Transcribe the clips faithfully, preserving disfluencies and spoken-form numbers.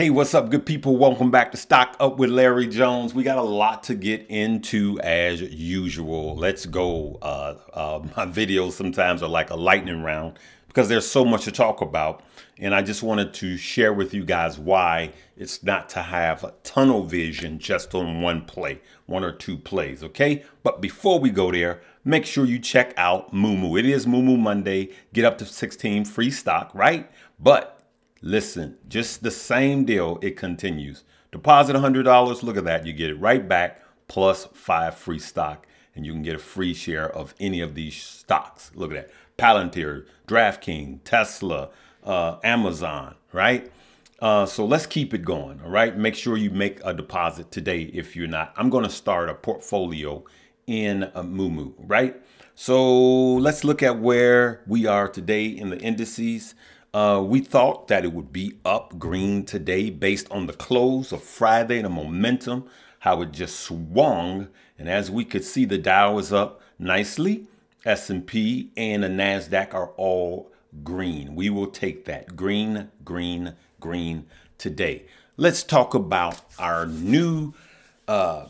Hey, what's up, good people? Welcome back to Stock Up with Larry Jones. We got a lot to get into as usual. Let's go. Uh, uh, my videos sometimes are like a lightning round because there's so much to talk about. And I just wanted to share with you guys why it's not to have a tunnel vision just on one play, one or two plays, okay? But before we go there, make sure you check out Moomoo. It is Moomoo Monday. Get up to sixteen free stock, right? But listen, just the same deal, it continues. Deposit one hundred dollars, look at that, you get it right back, plus five free stock, and you can get a free share of any of these stocks. Look at that, Palantir, DraftKings, Tesla, uh, Amazon, right? Uh, so let's keep it going, all right? Make sure you make a deposit today if you're not. I'm gonna start a portfolio in a Moomoo, right? So let's look at where we are today in the indices. Uh, we thought that it would be up green today based on the close of Friday and the momentum, how it just swung. And as we could see, the Dow is up nicely. S and P and the NASDAQ are all green. We will take that. Green, green, green today. Let's talk about our new uh,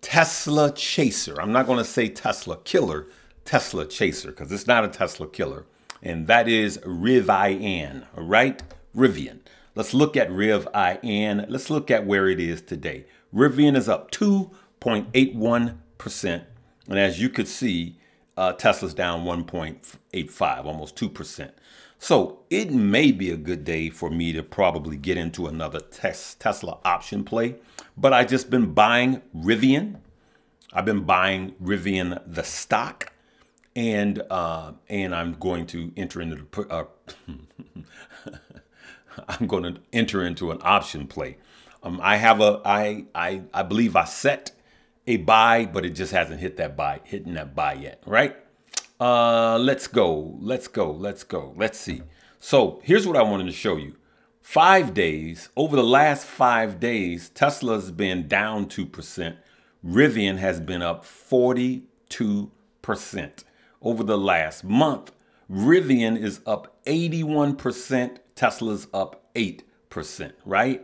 Tesla chaser. I'm not going to say Tesla killer, Tesla chaser, because it's not a Tesla killer. And that is Rivian, all right? Rivian. Let's look at Rivian. Let's look at where it is today. Rivian is up two point eight one percent. And as you could see, uh, Tesla's down one point eight five, almost two percent. So it may be a good day for me to probably get into another tes- Tesla option play. But I've just been buying Rivian. I've been buying Rivian, the stock. And uh, and I'm going to enter into the, uh, I'm going to enter into an option play. Um, I have a I I I believe I set a buy, but it just hasn't hit that buy hitting that buy yet, right? Uh, let's go, let's go, let's go, let's see. So here's what I wanted to show you. Five days over the last five days, Tesla's been down two percent. Rivian has been up forty-two percent. Over the last month, Rivian is up eighty-one percent, Tesla's up eight percent, right?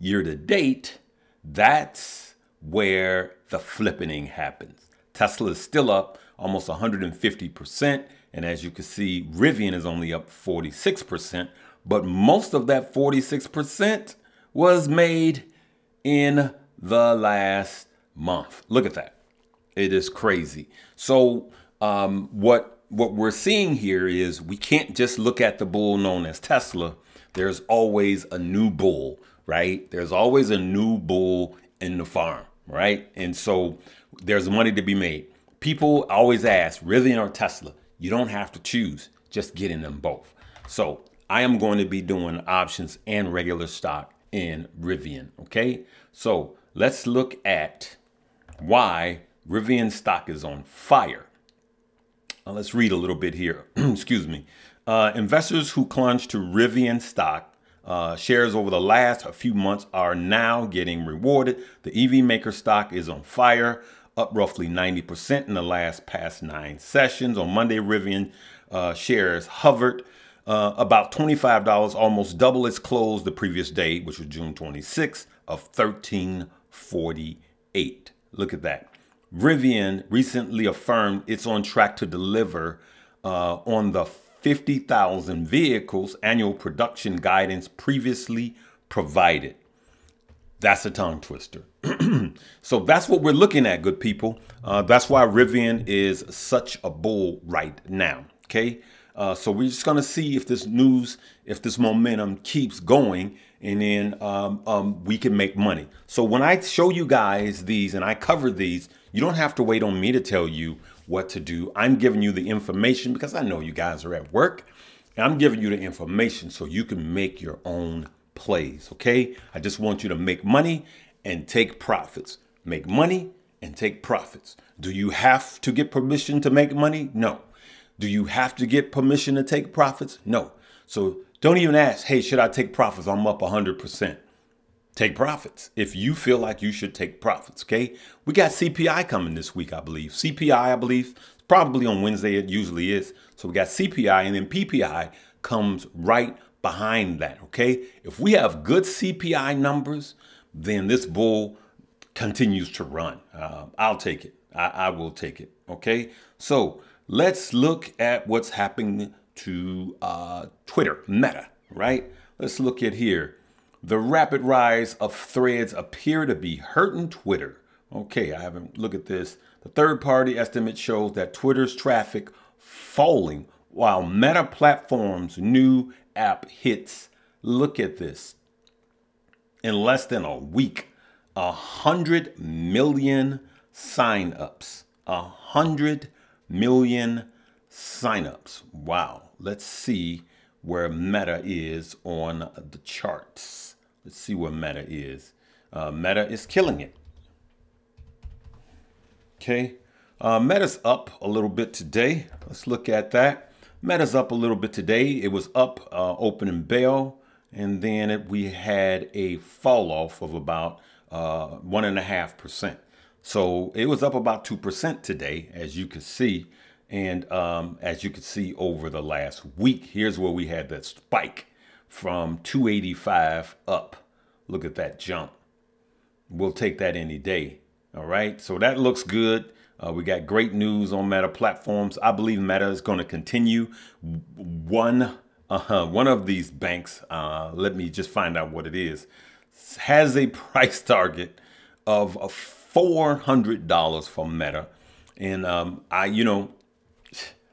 Year to date, that's where the flippening happens. Tesla is still up almost one hundred fifty percent, and as you can see, Rivian is only up forty-six percent, but most of that forty-six percent was made in the last month. Look at that. It is crazy. So Um, what what we're seeing here is we can't just look at the bull known as Tesla. There's always a new bull, right? There's always a new bull in the farm, right? And so there's money to be made. People always ask, Rivian or Tesla? You don't have to choose. Just get in them both. So I am going to be doing options and regular stock in Rivian, okay? So let's look at why Rivian stock is on fire. Uh, let's read a little bit here. Excuse me. Uh, investors who clung to Rivian stock uh, shares over the last few months are now getting rewarded. The E V maker stock is on fire, up roughly ninety percent in the last past nine sessions. On Monday, Rivian uh, shares hovered uh, about twenty-five dollars, almost double its close the previous day, which was June twenty-sixth of thirteen forty-eight. Look at that. Rivian recently affirmed it's on track to deliver uh, on the fifty thousand vehicles annual production guidance previously provided. That's a tongue twister. So that's what we're looking at, good people. Uh, that's why Rivian is such a bull right now. Okay, uh, so we're just gonna see if this news, if this momentum keeps going, and then um, um, we can make money. So when I show you guys these and I cover these, you don't have to wait on me to tell you what to do. I'm giving you the information because I know you guys are at work. And I'm giving you the information so you can make your own plays, okay? I just want you to make money and take profits. Make money and take profits. Do you have to get permission to make money? No. Do you have to get permission to take profits? No. So don't even ask, hey, should I take profits? I'm up one hundred percent. Take profits if you feel like you should take profits, okay? We got C P I coming this week, I believe. C P I, I believe, probably on Wednesday, it usually is. So we got C P I, and then P P I comes right behind that, okay? If we have good C P I numbers, then this bull continues to run. Uh, I'll take it. I, I will take it, okay? So let's look at what's happening to uh, Twitter, Meta, right? Let's look at here. The rapid rise of Threads appear to be hurting Twitter. Okay, I haven't looked at this. The third-party estimate shows that Twitter's traffic falling while Meta Platform's new app hits. Look at this. In less than a week, one hundred million signups. one hundred million signups. Wow. Let's see where Meta is on the charts. Let's see where Meta is. Uh, Meta is killing it. Okay, uh, Meta's up a little bit today. Let's look at that. Meta's up a little bit today. It was up uh, opening bell, and then it, we had a fall off of about uh, one and a half percent. So it was up about two percent today, as you can see, and um, as you can see over the last week. Here's where we had that spike from two eighty-five up. Look at that jump. We'll take that any day. All right, so that looks good. Uh, we got great news on Meta Platforms. I believe Meta is going to continue. One, uh, one of these banks, uh, let me just find out what it is, has a price target of four hundred dollars for Meta. And um, I, you know,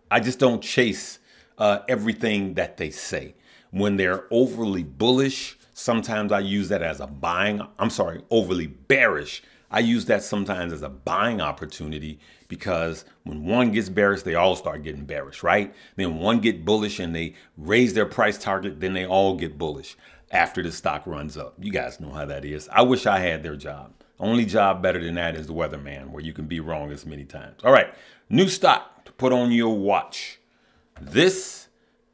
I just don't chase uh, everything that they say. When they're overly bullish, sometimes I use that as a buying, I'm sorry, overly bearish. I use that sometimes as a buying opportunity, because when one gets bearish, they all start getting bearish, right? Then one get bullish and they raise their price target, then they all get bullish after the stock runs up. You guys know how that is. I wish I had their job. Only job better than that is the weatherman, where you can be wrong as many times. All right, new stock to put on your watch. This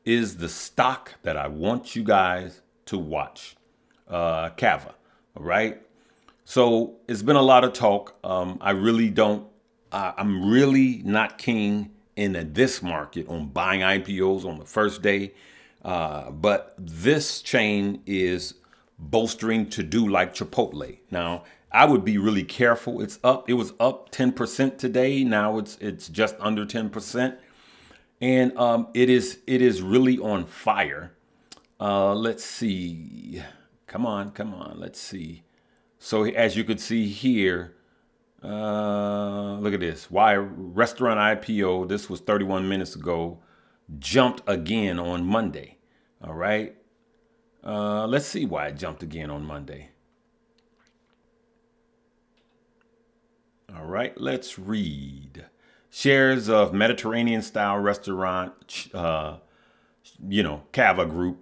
is the stock that I want you guys to watch, uh, Cava, all right? So it's been a lot of talk. Um, I really don't, uh, I'm really not keen in this market on buying I P Os on the first day. Uh, but this chain is bolstering to do like Chipotle. Now, I would be really careful. It's up, it was up ten percent today. Now it's it's just under ten percent. And um, it is it is really on fire. Uh, let's see. Come on, come on, let's see. So as you can see here, uh, look at this. Why restaurant I P O, this was thirty-one minutes ago, jumped again on Monday. All right. Uh, let's see why it jumped again on Monday. All right, let's read. Shares of Mediterranean style restaurant, uh, you know, Cava Group,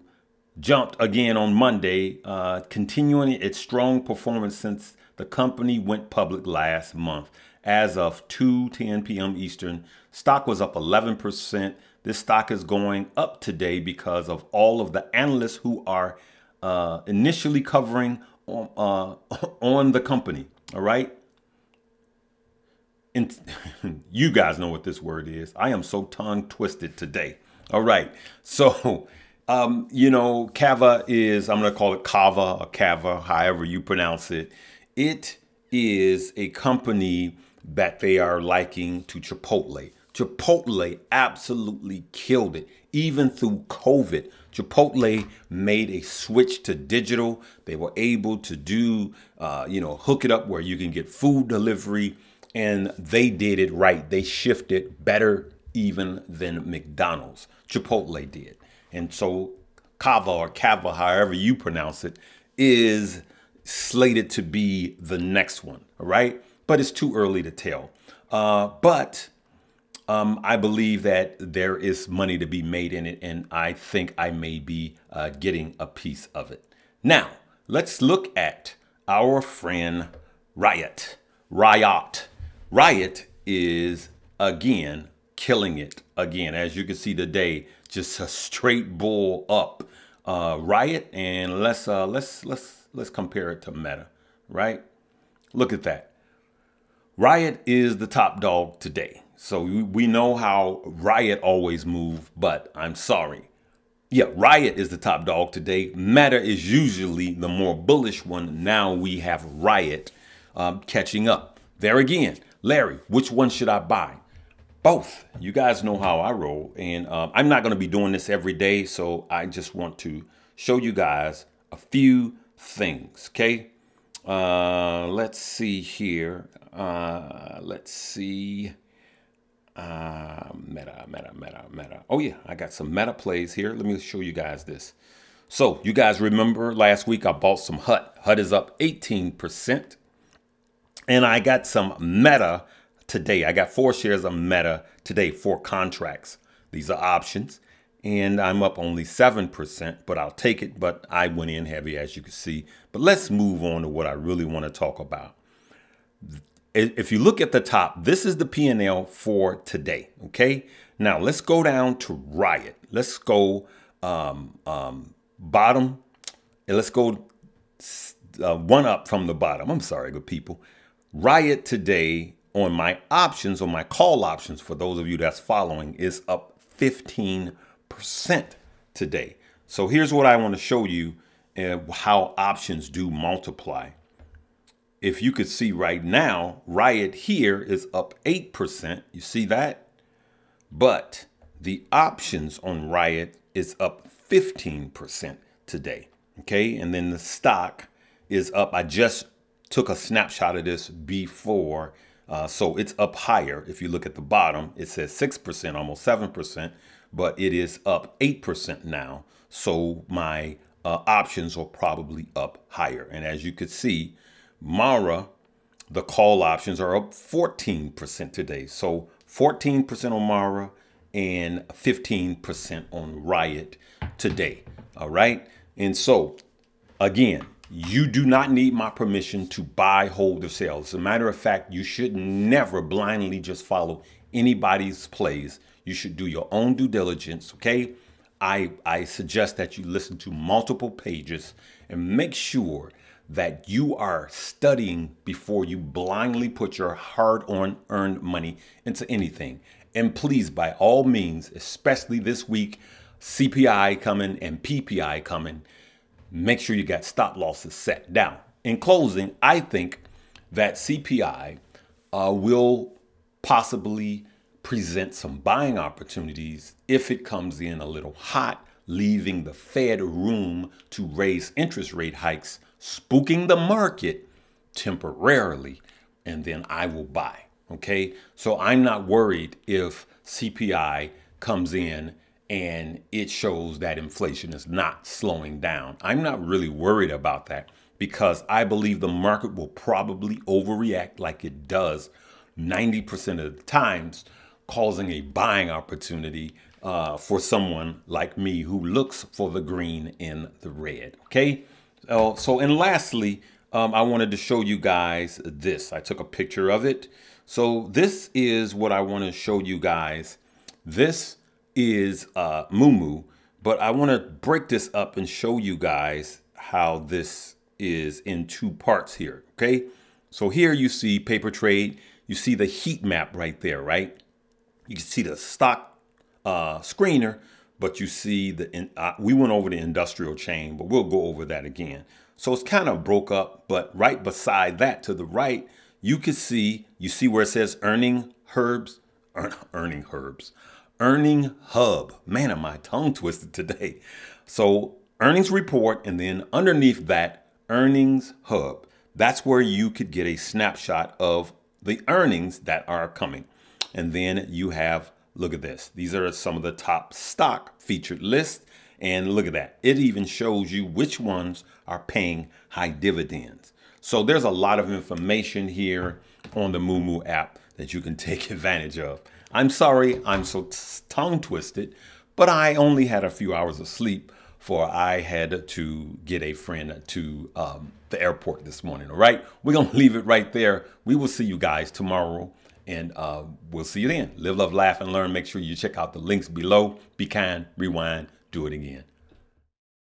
jumped again on Monday, uh, continuing its strong performance since the company went public last month. As of two ten p m Eastern, stock was up eleven percent. This stock is going up today because of all of the analysts who are uh, initially covering on, uh, on the company, all right? And you guys know what this word is. I am so tongue twisted today. All right, so... Um, you know, Cava is, I'm going to call it Cava or Cava, however you pronounce it. It is a company that they are liking to Chipotle. Chipotle absolutely killed it. Even through COVID, Chipotle made a switch to digital. They were able to do, uh, you know, hook it up where you can get food delivery, and they did it right. They shifted better even than McDonald's. Chipotle did. And so Cava or Cava, however you pronounce it, is slated to be the next one, all right? But it's too early to tell. Uh, but um, I believe that there is money to be made in it, and I think I may be uh, getting a piece of it. Now, let's look at our friend Riot. Riot. Riot is, again, killing it again. As you can see today, just a straight bull up, uh, Riot, and let's uh, let's let's let's compare it to Meta, right? Look at that. Riot is the top dog today, so we know how Riot always move. But I'm sorry, Yeah, Riot is the top dog today. Meta is usually the more bullish one. Now we have Riot um, catching up. There again, Larry, which one should I buy? Both. You guys know how I roll, and uh, I'm not going to be doing this every day, so I just want to show you guys a few things, okay? Uh, let's see here. Uh, let's see. Uh, meta, meta, meta, meta. Oh yeah, I got some meta plays here. Let me show you guys this. So you guys remember last week I bought some H U T. H U T is up eighteen percent. And I got some Meta today. I got four shares of Meta today, four contracts. These are options. And I'm up only seven percent, but I'll take it. But I went in heavy, as you can see. But let's move on to what I really want to talk about. If you look at the top, this is the P and L for today, okay? Now, let's go down to Riot. Let's go um, um, bottom, and let's go uh, one up from the bottom. I'm sorry, good people. Riot today on my options, on my call options, for those of you that's following, is up fifteen percent today. So here's what I want to show you, uh, how options do multiply. If you could see right now, Riot here is up eight percent. You see that? But the options on Riot is up fifteen percent today. Okay. And then the stock is up. I just took a snapshot of this before. Uh, so it's up higher. If you look at the bottom, it says six percent, almost seven percent, but it is up eight percent now. So my uh, options are probably up higher. And as you could see, Mara, the call options are up fourteen percent today. So fourteen percent on Mara and fifteen percent on Riot today. All right. And so, again, you do not need my permission to buy, hold, or sell. As a matter of fact, you should never blindly just follow anybody's plays. You should do your own due diligence. Okay. I, I suggest that you listen to multiple pages and make sure that you are studying before you blindly put your hard-earned earned money into anything. And please, by all means, especially this week, C P I coming and P P I coming, make sure you got stop losses set down. In closing, I think that C P I uh, will possibly present some buying opportunities if it comes in a little hot, leaving the Fed room to raise interest rate hikes, spooking the market temporarily, and then I will buy. Okay. So I'm not worried if C P I comes in and it shows that inflation is not slowing down. I'm not really worried about that because I believe the market will probably overreact like it does ninety percent of the times, causing a buying opportunity uh, for someone like me who looks for the green in the red. Okay. Uh, so, and lastly, um, I wanted to show you guys this. I took a picture of it. So this is what I want to show you guys. This is uh, Moomoo, but I want to break this up and show you guys how this is in two parts here. Okay. So here you see paper trade. You see the heat map right there, right? You can see the stock uh, screener. But you see, the uh, we went over the industrial chain, but we'll go over that again. So it's kind of broke up, but right beside that to the right, you can see, you see where it says earning herbs, earn, earning herbs, earning hub. Man, am my tongue twisted today. So earnings report, and then underneath that, earnings hub. That's where you could get a snapshot of the earnings that are coming. And then you have, look at this. These are some of the top stock featured lists. And look at that. It even shows you which ones are paying high dividends. So there's a lot of information here on the Moomoo app that you can take advantage of. I'm sorry I'm so tongue twisted, but I only had a few hours of sleep, for I had to get a friend to um, the airport this morning. All right, we're going to leave it right there. We will see you guys tomorrow. And uh, we'll see you then. Live, love, laugh, and learn. Make sure you check out the links below. Be kind, rewind, do it again.